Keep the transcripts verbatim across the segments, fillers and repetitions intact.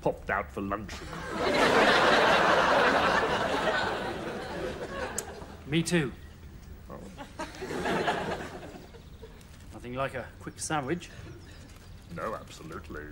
popped out for luncheon. Me too. Oh. Nothing like a quick sandwich. No, absolutely.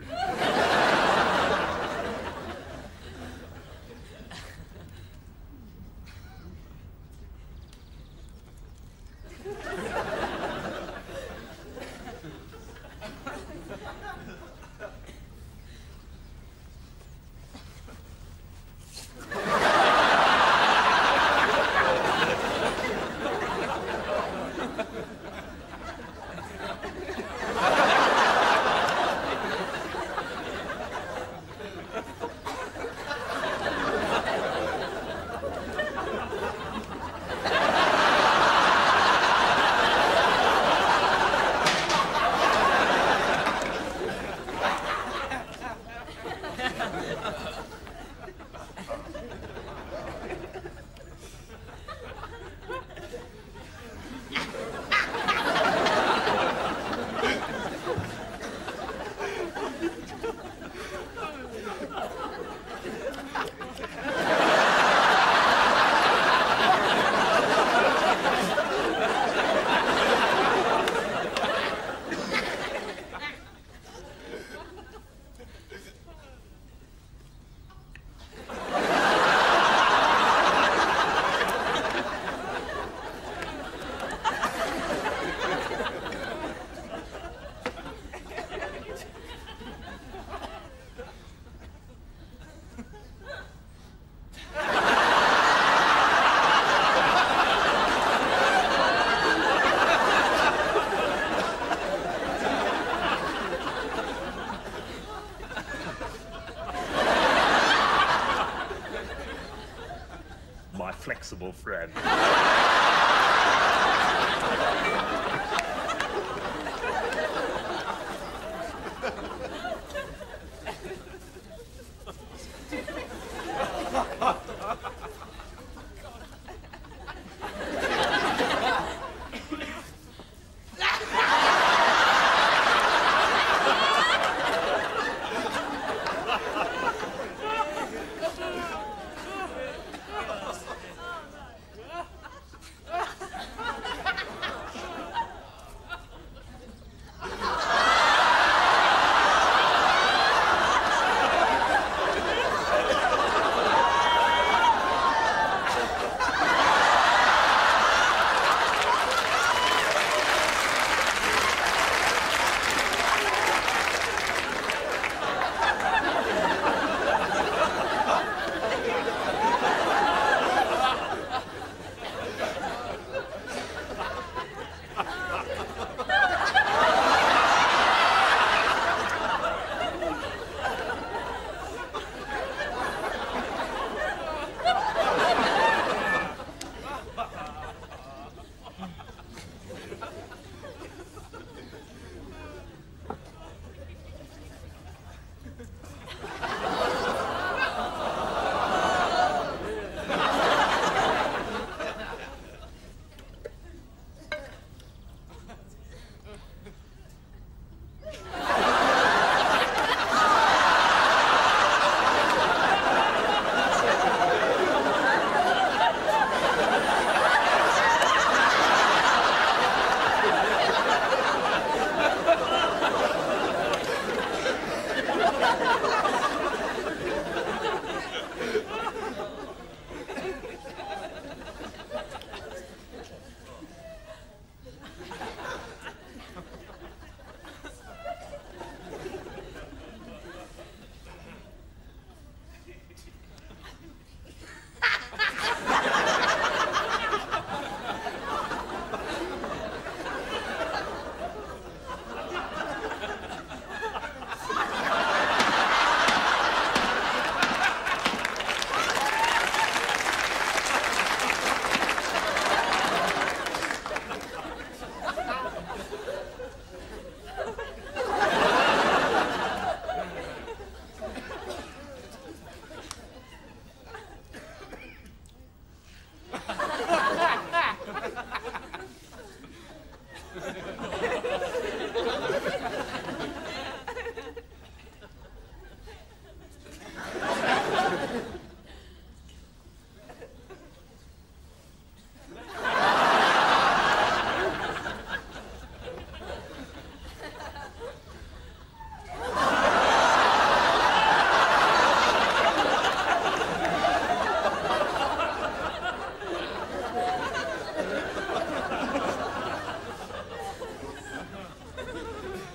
My flexible friend.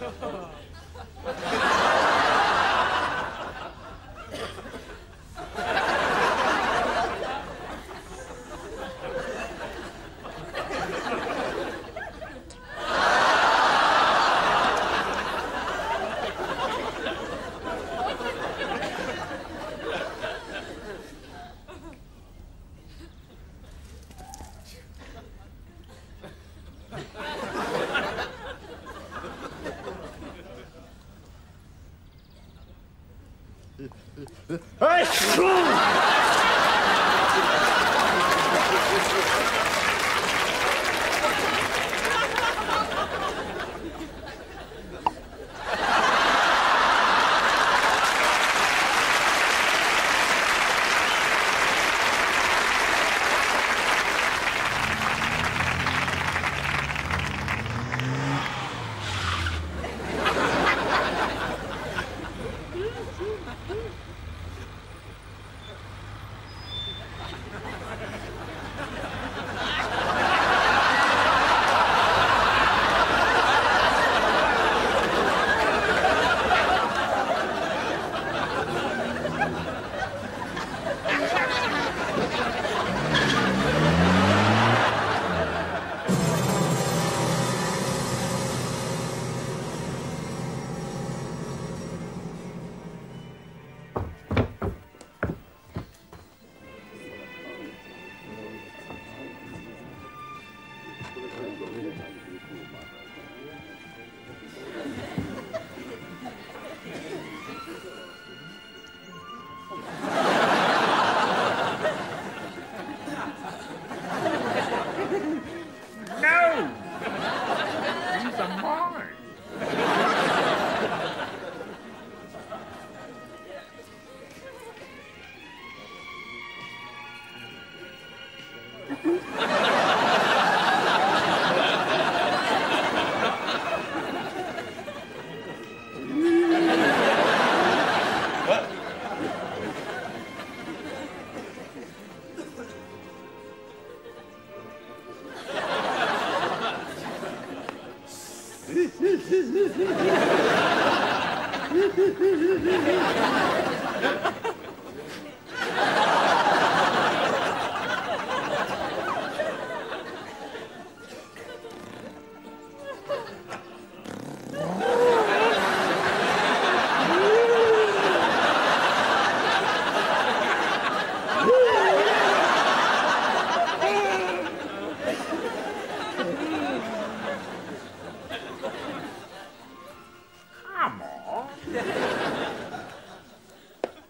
Come on.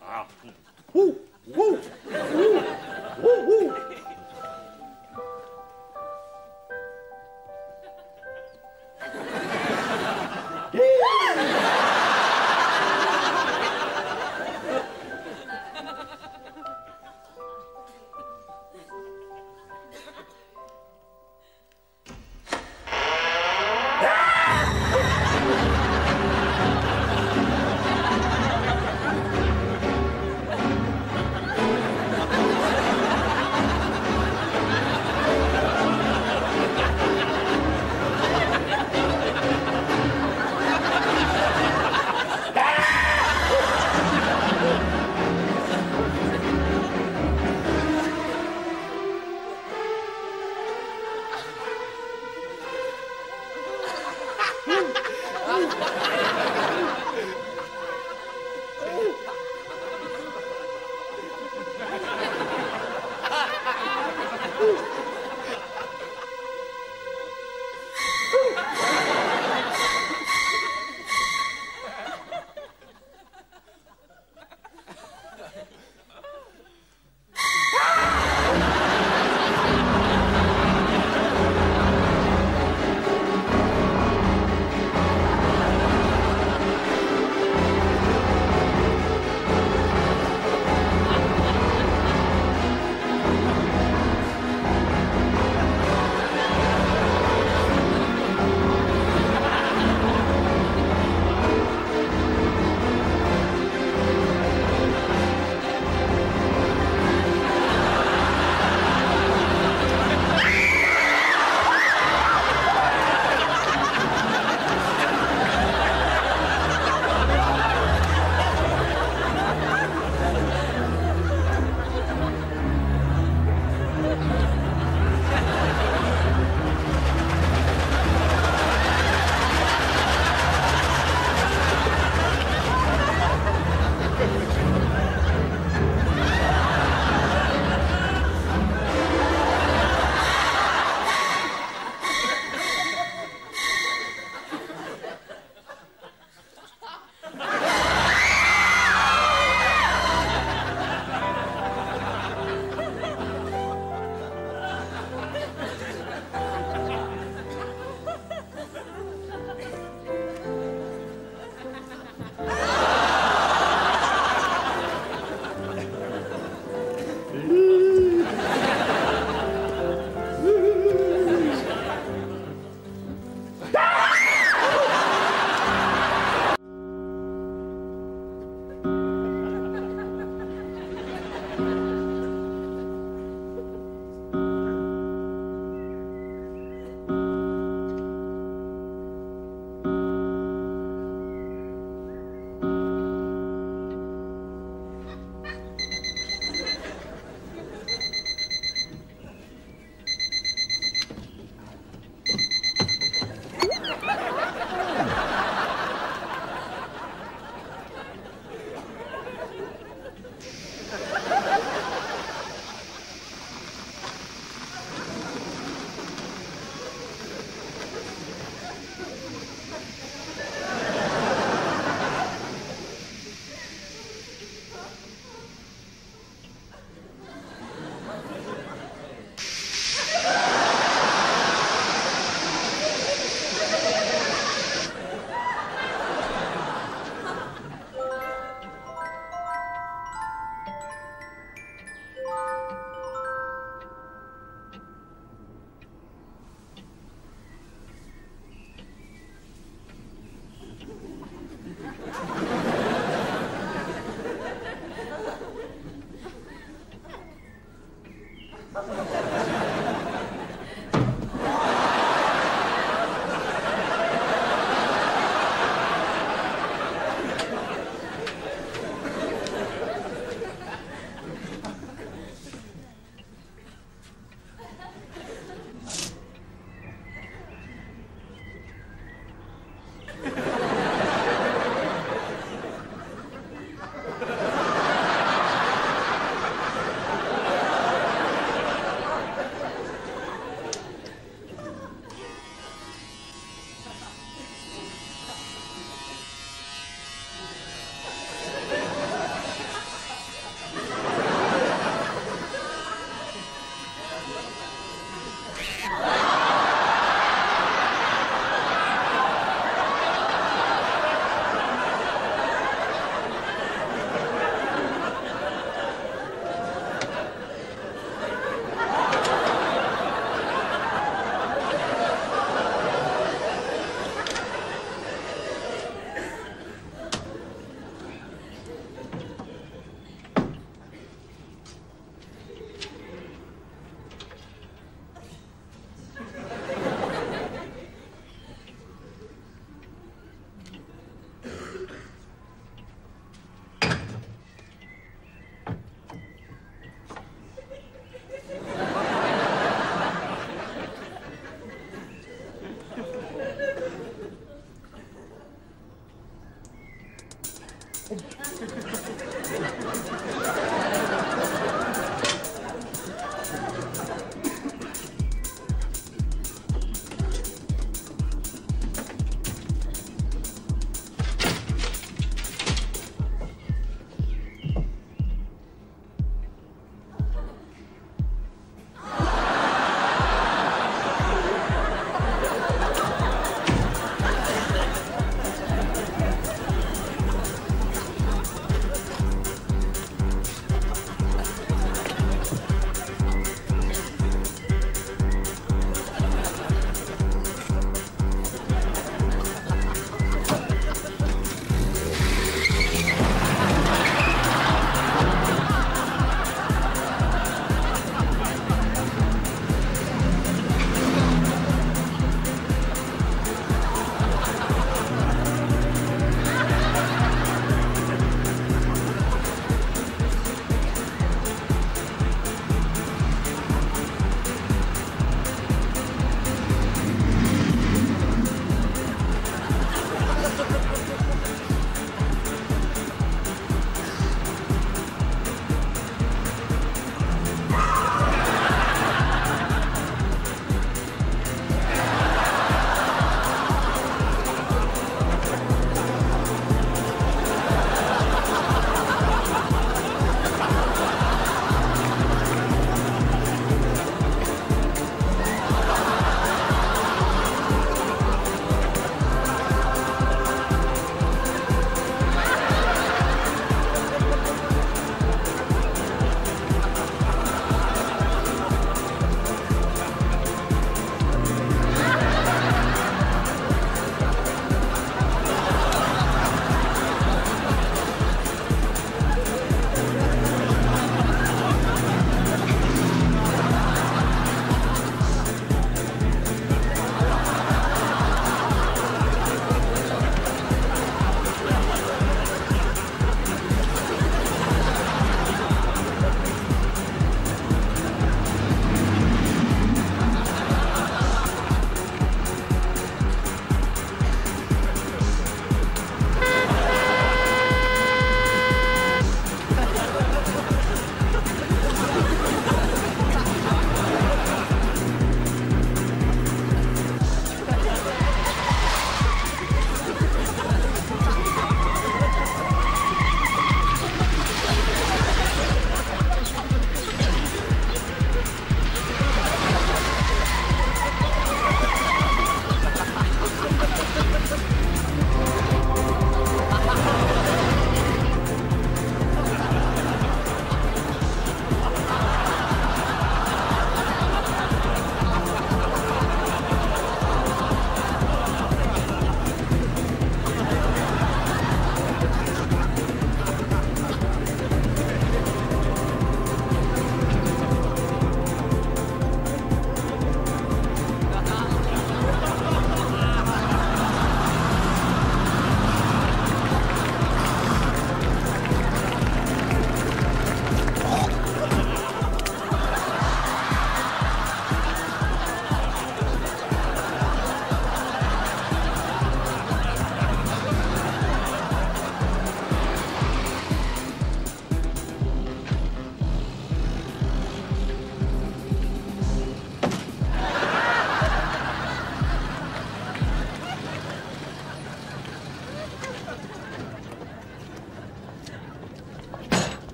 Ah.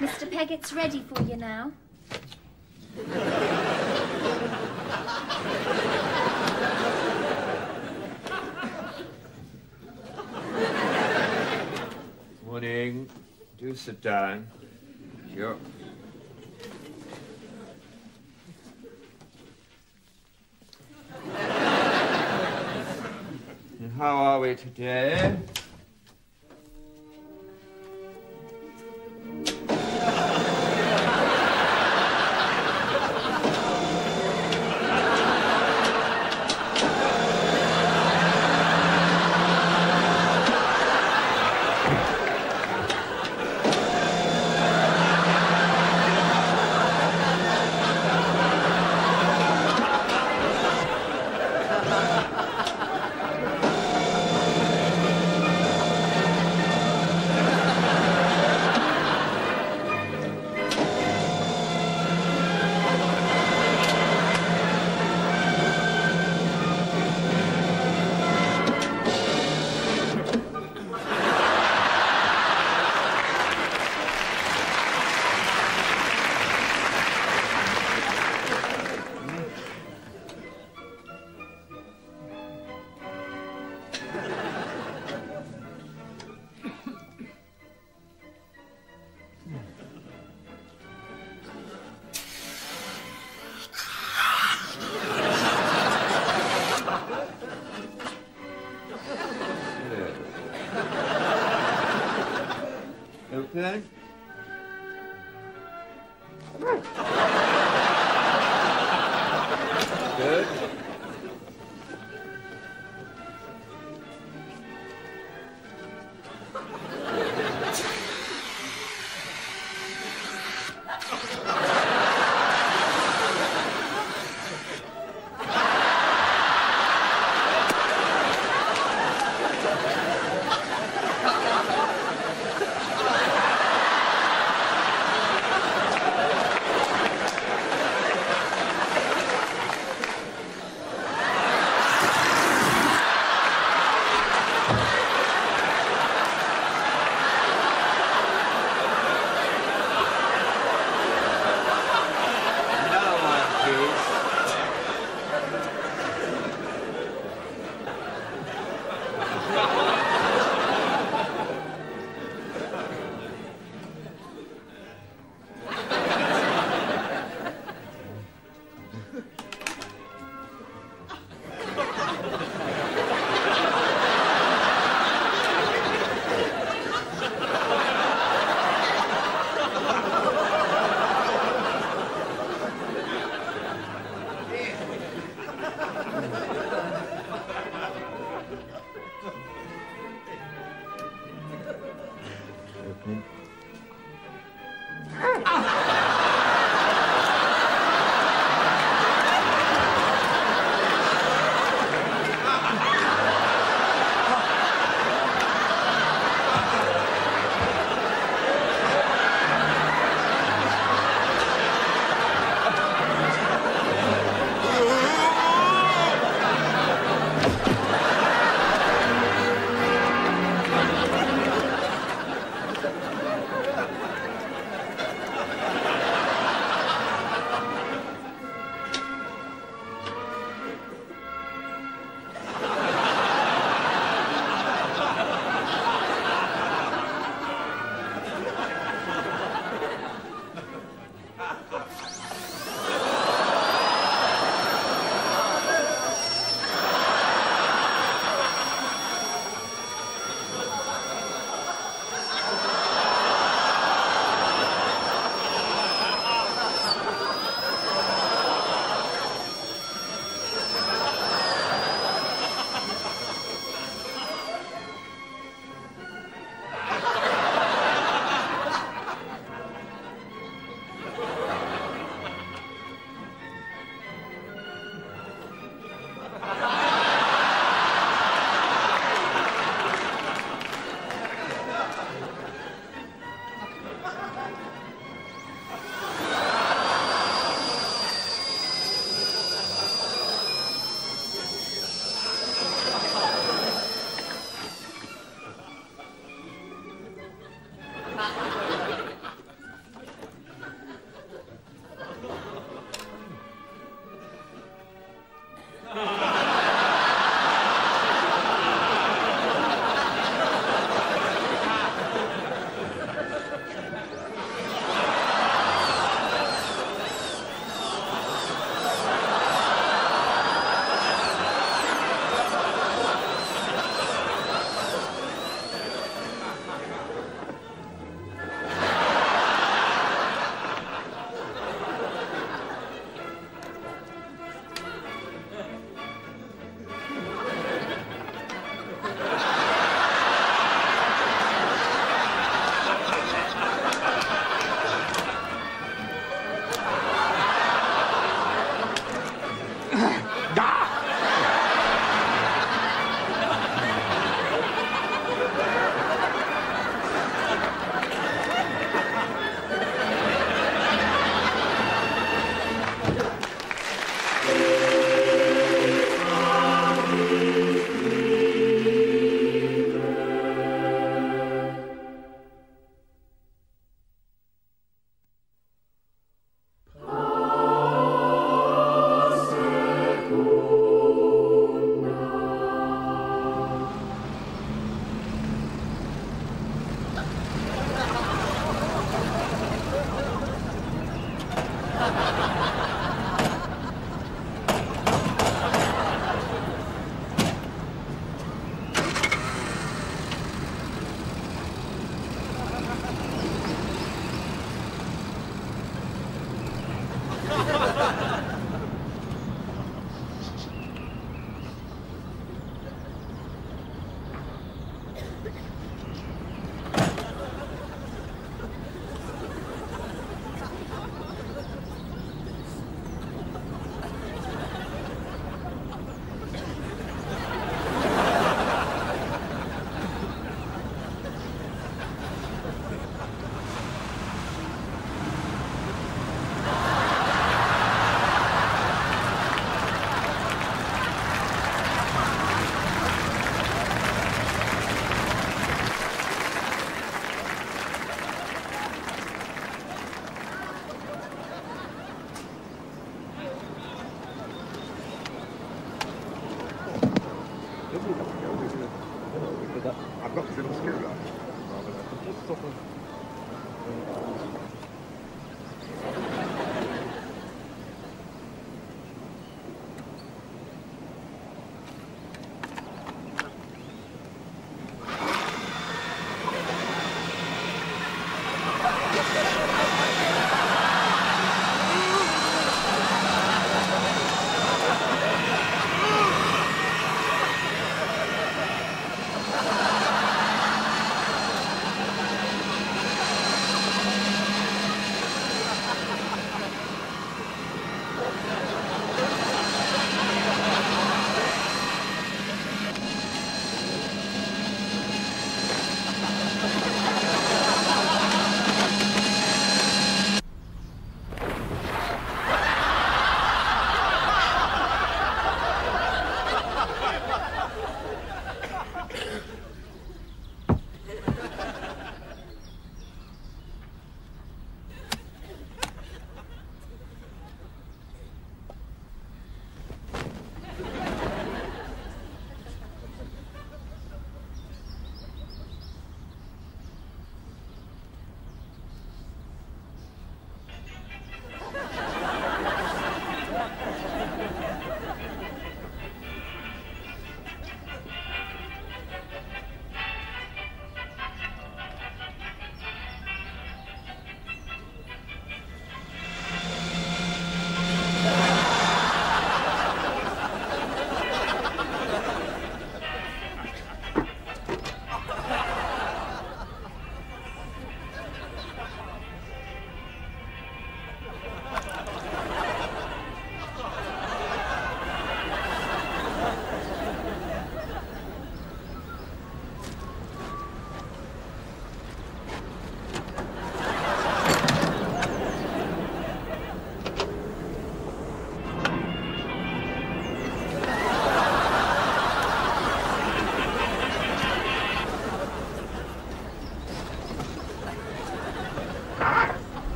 Mister Peggott's ready for you now. Morning. Do sit down. Sure. And how are we today?